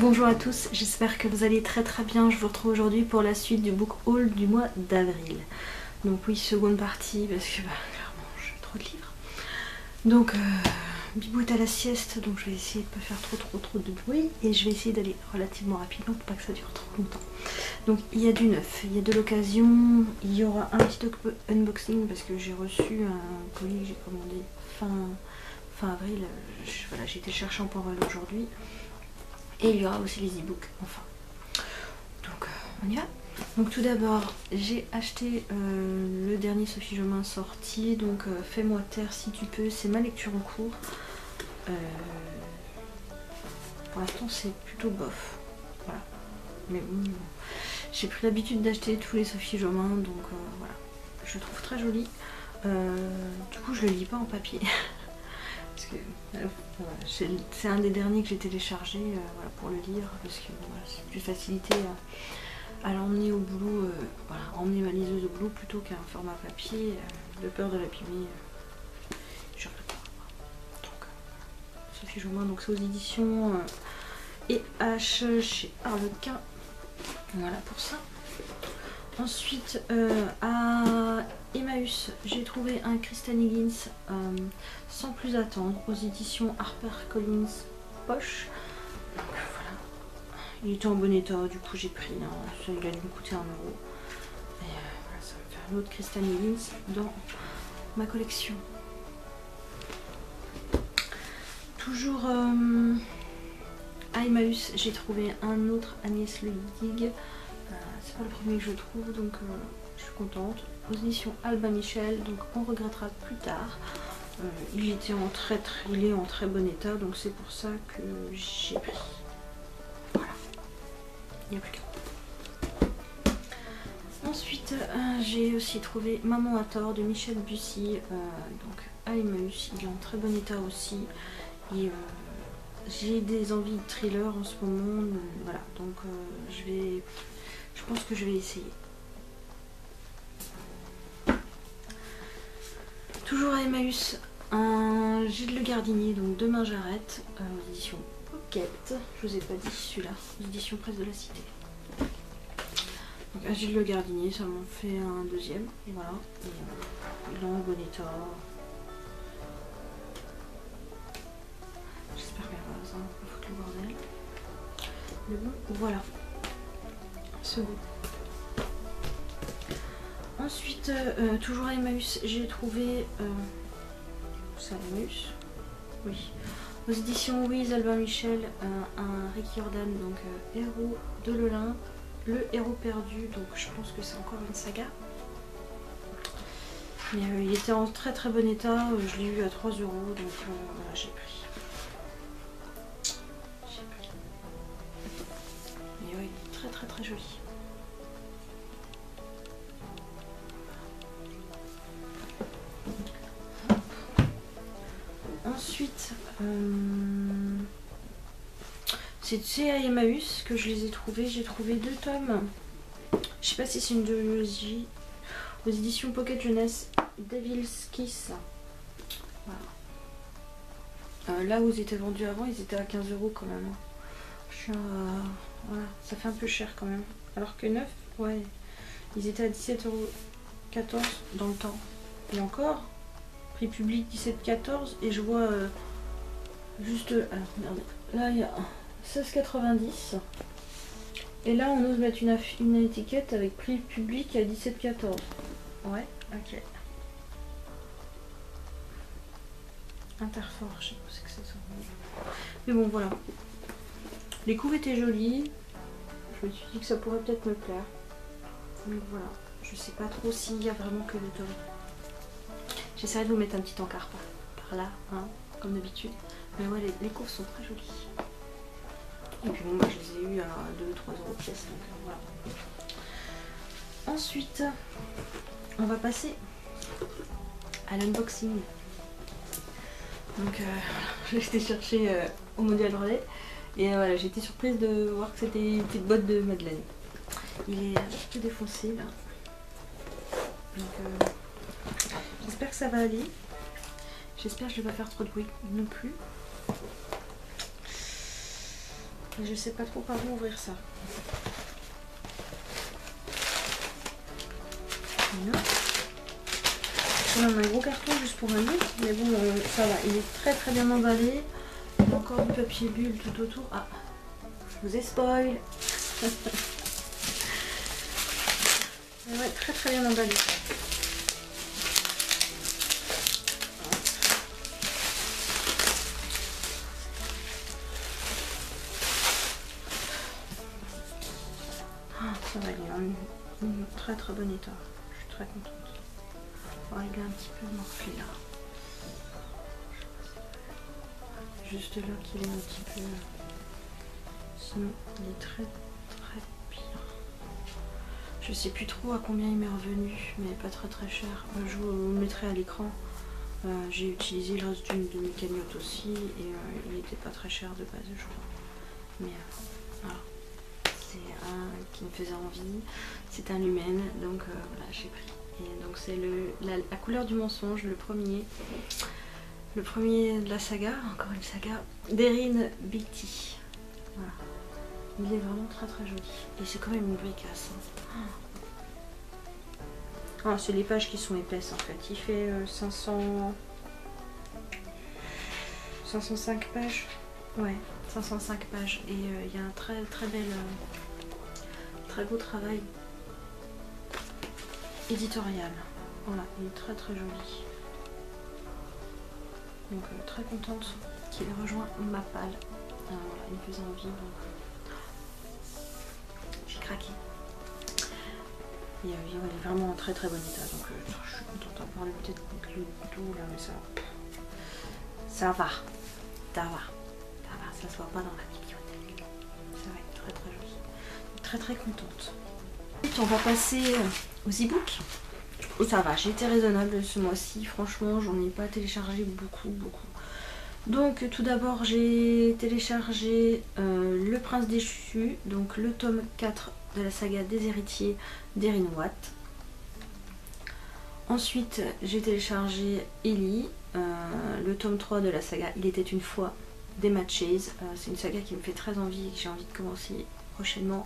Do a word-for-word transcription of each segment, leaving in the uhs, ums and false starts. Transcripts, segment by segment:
Bonjour à tous, j'espère que vous allez très très bien. Je vous retrouve aujourd'hui pour la suite du book haul du mois d'avril. Donc oui, seconde partie parce que bah, clairement j'ai trop de livres. Donc euh, Bibou est à la sieste, donc je vais essayer de ne pas faire trop trop trop de bruit. Et je vais essayer d'aller relativement rapidement pour pas que ça dure trop longtemps. Donc il y a du neuf, il y a de l'occasion. Il y aura un petit unboxing parce que j'ai reçu un colis que j'ai commandé fin, fin avril. Je, voilà, j'ai été chercher en Porel aujourd'hui. Et il y aura aussi les e-books, enfin. Donc, on y va. Donc, tout d'abord, j'ai acheté euh, le dernier Sophie Jomain sorti. Donc, euh, fais-moi taire si tu peux. C'est ma lecture en cours. Euh, pour l'instant, c'est plutôt bof. Voilà. Mais bon, j'ai pris l'habitude d'acheter tous les Sophie Jomain. Donc, euh, voilà. Je le trouve très joli. Euh, du coup, je le lis pas en papier. Parce que euh, voilà, c'est un des derniers que j'ai téléchargé euh, voilà, pour le lire, parce que voilà, c'est plus facilité à, à l'emmener au boulot, euh, voilà, emmener ma liseuse au boulot plutôt qu'un format papier, euh, de peur de l'abîmer. Euh, je ne peux pas. Donc, euh, Sophie Jomain, donc c'est aux éditions euh, E H chez Arlequin. Voilà pour ça. Ensuite, euh, à Emmaüs, j'ai trouvé un Kristan Higgins euh, sans plus attendre aux éditions Harper Collins poche. Donc voilà, il était en bon état, du coup j'ai pris, hein, il a dû me coûter un euro. Et euh, voilà, ça va me faire l'autre Kristan Higgins dans ma collection. Toujours euh, à Emmaüs, j'ai trouvé un autre Agnès Le Guig. Euh, c'est pas le premier que je trouve, donc euh, je suis contente. Aux éditions Albin Michel, donc on regrettera plus tard. Euh, il était en très, très, il est en très bon état, donc c'est pour ça que j'ai pris. Voilà, il n'y a plus qu'un. Ensuite, euh, j'ai aussi trouvé Maman à tort de Michel Bussy, euh, donc à Emmaüs. Il est en très bon état aussi. Et euh, j'ai des envies de thriller en ce moment, donc, voilà. Donc euh, je vais, je pense que je vais essayer. Toujours à Emmaüs, un Gilles Le Gardinier, donc Demain j'arrête, euh, aux éditions Pocket. Je vous ai pas dit celui-là, aux éditions Presse de la Cité. Donc un Gilles Le Gardinier, ça m'en fait un deuxième, et voilà. Et, euh, il est en bon état. J'espère bien, ça va pas foutre le bordel. Mais bon, voilà. Second. Ensuite, euh, toujours à Emmaüs, j'ai trouvé, euh, c'est à Emmaüs, oui, aux éditions Wiz, Albin Michel, euh, un Ricky Jordan, donc euh, héros de l'Olympe, le héros perdu, donc je pense que c'est encore une saga. Mais euh, il était en très très bon état, euh, je l'ai eu à trois euros, donc euh, voilà, j'ai pris. J'ai pris. Mais oui, il est très très très joli. Ensuite, euh, c'est à Emmaüs que je les ai trouvés. J'ai trouvé deux tomes. Je sais pas si c'est une duologie. Aux éditions Pocket Jeunesse, Devil's Kiss. Voilà. Euh, là où ils étaient vendus avant, ils étaient à quinze euros quand même. Je suis à... Voilà, ça fait un peu cher quand même. Alors que neuf, ouais, ils étaient à dix-sept euros quatorze dans le temps. Et encore prix public dix-sept quatorze, et je vois euh, juste euh, regardez, là il y a seize quatre-vingt-dix, et là on ose mettre une, une étiquette avec prix public à dix-sept quatorze. Ouais, ok. Interfort, je sais pas ce que c'est ça. Mais bon, voilà, les couves étaient jolies, je me suis dit que ça pourrait peut-être me plaire. Donc voilà, je sais pas trop s'il y a vraiment que des tomes. J'essaierai de vous mettre un petit encart par, par là, hein, comme d'habitude. Mais ouais, les, les courbes sont très jolies. Et puis bon, bah, je les ai eu à deux trois euros pièce, donc voilà. Ensuite, on va passer à l'unboxing. Donc, euh, j'ai été chercher euh, au Mondial Relais. Et euh, voilà, j'ai été surprise de voir que c'était une petite boîte de Madeleine. Il est un peu défoncé, là. Donc... Euh, j'espère que ça va aller. J'espère que je ne vais pas faire trop de bruit non plus. Mais je sais pas trop par où ouvrir ça. Voilà. C'est un gros carton juste pour un livre, mais bon, euh, ça va, il est très très bien emballé. Encore du papier bulle tout autour. Ah, je vous ai spoil. Mais ouais, très très bien emballé. Ça va, il est en très très bon état. Je suis très contente. On va régler un petit peu le morphée là. Juste là qu'il est un petit peu. Sinon, il est très très bien. Je sais plus trop à combien il m'est revenu, mais pas très très cher. Je vous mettrai à l'écran. Euh, J'ai utilisé le reste d'une de mes cagnottes aussi, et euh, il n'était pas très cher de base, je crois. Mais euh, voilà. C'est un qui me faisait envie, c'est un lumen, donc euh, voilà, j'ai pris. Et donc c'est le la, la couleur du mensonge, le premier, le premier de la saga, encore une saga, d'Erin Beatty. Voilà, il est vraiment très très joli. Et c'est quand même une bricasse. Hein. Ah, c'est les pages qui sont épaisses en fait. Il fait euh, cinq cents, cinq cent cinq pages. Ouais, cinq cent cinq pages, et il euh, y a un très très bel, euh, très beau travail éditorial. Voilà, il est très très joli. Donc euh, très contente qu'il rejoint ma palle. Euh, voilà, il me faisait envie, donc j'ai craqué. Et euh, il est vraiment en très très bon état, donc euh, je suis contente. On parle peut-être du tout là, mais ça, ça va, ça va. Ça soit pas dans la bibliothèque. Ça va être très très joli. Très très contente. Ensuite, on va passer aux e-books. Et ça va, j'ai été raisonnable ce mois-ci. Franchement, j'en ai pas téléchargé beaucoup, beaucoup. Donc, tout d'abord, j'ai téléchargé euh, Le Prince Déchu, donc le tome quatre de la saga des héritiers d'Erin Watt. Ensuite, j'ai téléchargé Ellie, euh, le tome trois de la saga Il était une fois des Matches. Euh, c'est une saga qui me fait très envie, que j'ai envie de commencer prochainement,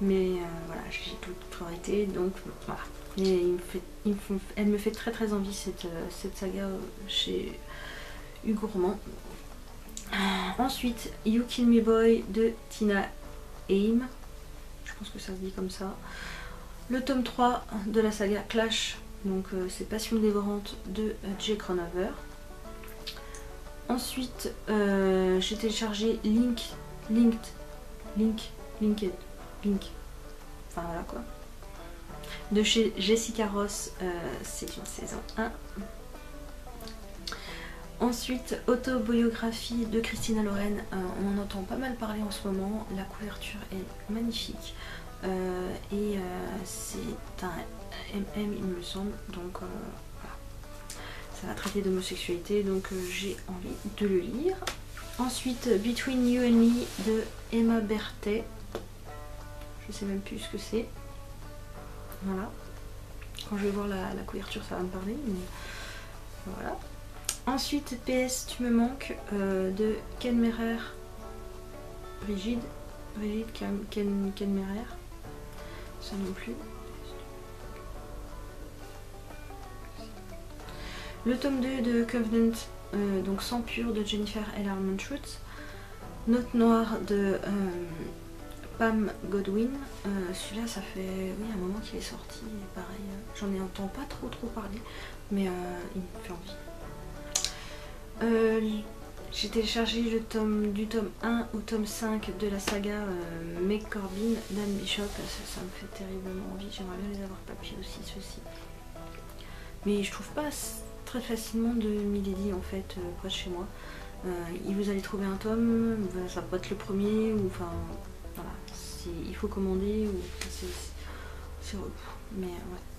mais euh, voilà, j'ai tout priorité, donc voilà. Et il me fait, il me fait, elle me fait très très envie cette, cette saga chez Hugo Gourmand. Ensuite, You Kill Me Boy de Tina Aim, je pense que ça se dit comme ça, le tome trois de la saga Clash, donc euh, c'est Passion dévorante de J. Cronover. Ensuite, euh, j'ai téléchargé Link, Linked, Link, Linked, Link, enfin voilà quoi, de chez Jessica Ross, euh, c'est une saison un. Ensuite, autobiographie de Christina Loren, euh, on en entend pas mal parler en ce moment, la couverture est magnifique, euh, et euh, c'est un M M il me semble, donc... Euh, ça va traiter d'homosexualité, donc euh, j'ai envie de le lire. Ensuite, Between You and Me de Emma Bertet. Je sais même plus ce que c'est. Voilà. Quand je vais voir la, la couverture, ça va me parler. Mais... Voilà. Ensuite, P S Tu me manques euh, de Ken Merer. Rigide. Rigide, Ken, Ken Merer. Ça non plus. Le tome deux de Covenant, euh, donc Sang pur de Jennifer L. Armand. Note noire de euh, Pam Godwin. Euh, Celui-là, ça fait oui, un moment qu'il est sorti. Et pareil, euh, j'en ai entendu pas trop trop parler, mais euh, il me fait envie. Euh, J'ai téléchargé le tome du tome un au tome cinq de la saga euh, Meg Corbin d'Anne Bishop. Ça, ça me fait terriblement envie. J'aimerais bien les avoir papier aussi, ceux-ci. Mais je trouve pas très facilement de Milady en fait euh, près de chez moi. Euh, il vous allez trouver un tome, ben, ça peut être le premier, ou enfin voilà, il faut commander, ou c'est mais ouais,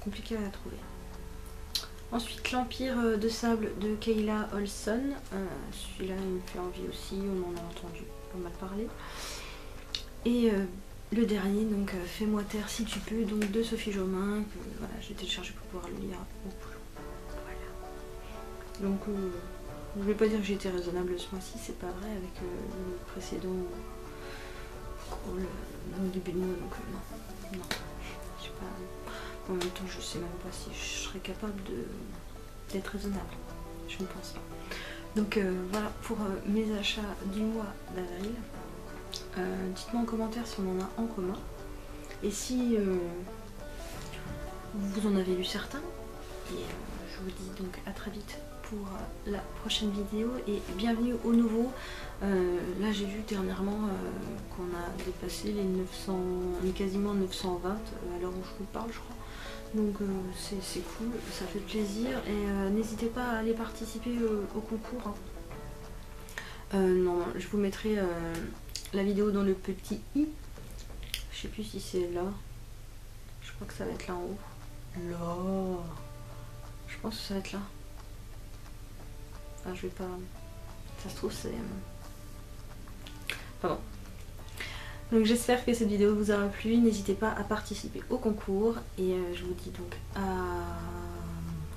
compliqué à trouver. Ensuite, L'Empire de sable de Kayla Olson, euh, celui-là il me fait envie aussi, on en a entendu pas mal parler. Et euh, le dernier, donc euh, Fais-moi taire si tu peux, donc de Sophie Jomain, que voilà, j'ai téléchargé pour pouvoir le lire au boulot. Donc euh, je ne vais pas dire que j'ai été raisonnable ce mois-ci, c'est pas vrai avec euh, le précédent cool dans le début de moi, donc non, non, je sais pas. En même temps, je sais même pas si je serais capable d'être raisonnable, je ne pense pas. Donc euh, voilà pour euh, mes achats du mois d'avril. Euh, dites-moi en commentaire si on en a en commun et si euh, vous en avez lu certains. Et euh, je vous dis donc à très vite pour euh, la prochaine vidéo et bienvenue aux nouveaux. Euh, là j'ai vu dernièrement euh, qu'on a dépassé les neuf cents, les quasiment neuf cent vingt euh, à l'heure où je vous parle, je crois. Donc euh, c'est cool, ça fait plaisir et euh, n'hésitez pas à aller participer euh, au concours. Hein. Euh, non, je vous mettrai euh, la vidéo dans le petit i. Je sais plus si c'est là. Je crois que ça va être là en haut. Là. Je pense que ça va être là. Ah, je vais pas. Ça se trouve c'est. Pardon. Donc j'espère que cette vidéo vous aura plu, n'hésitez pas à participer au concours et euh, je vous dis donc à...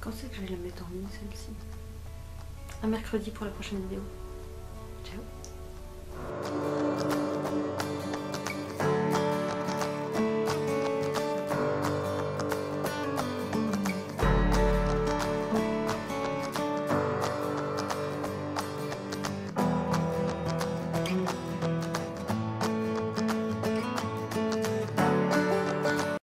Quand c'est que je vais la mettre en ligne celle-ci? À mercredi pour la prochaine vidéo. Ciao.